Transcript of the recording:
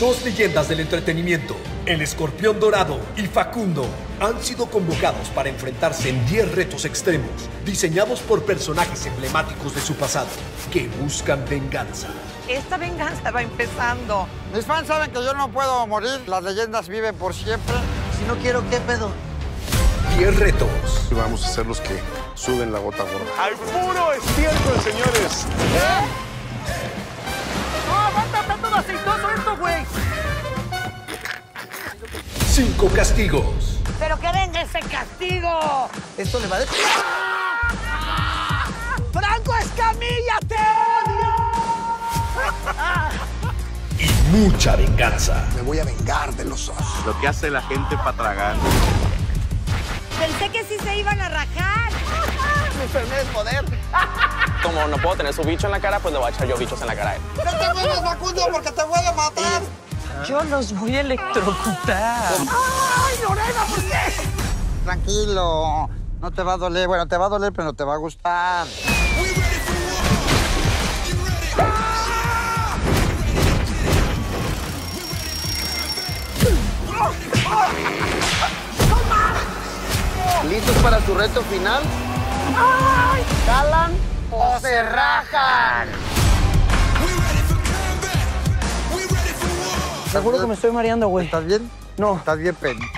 Dos leyendas del entretenimiento, el Escorpión Dorado y Facundo, han sido convocados para enfrentarse en 10 retos extremos, diseñados por personajes emblemáticos de su pasado, que buscan venganza. Esta venganza va empezando. Mis fans saben que yo no puedo morir, las leyendas viven por siempre. Si no quiero, ¿qué pedo? 10 retos. Vamos a ser los que suben la gota gorda. ¡Al puro estiércol, señores! ¿Eh? Aceitoso esto, güey. 5 castigos. Pero que venga ese castigo. Esto le va a decir. ¡Franco Escamilla, te odio! Y mucha venganza. Me voy a vengar de los osos. Lo que hace la gente para tragar. Pensé que sí se iban a rajar. Mi enfermedad es poder. Como no puedo tener su bicho en la cara, pues le voy a echar yo bichos en la cara a él. ¡No te muevas, Facundo, porque te voy a matar! Yo los voy a electrocutar. ¡Ay, Lorena, por qué! Tranquilo, no te va a doler. Bueno, te va a doler, pero te va a gustar. ¿Listos para su reto final? ¡Ay! ¡Calan o se rajan! Te juro que me estoy mareando, güey. ¿Estás bien? No. Estás bien, pendejo.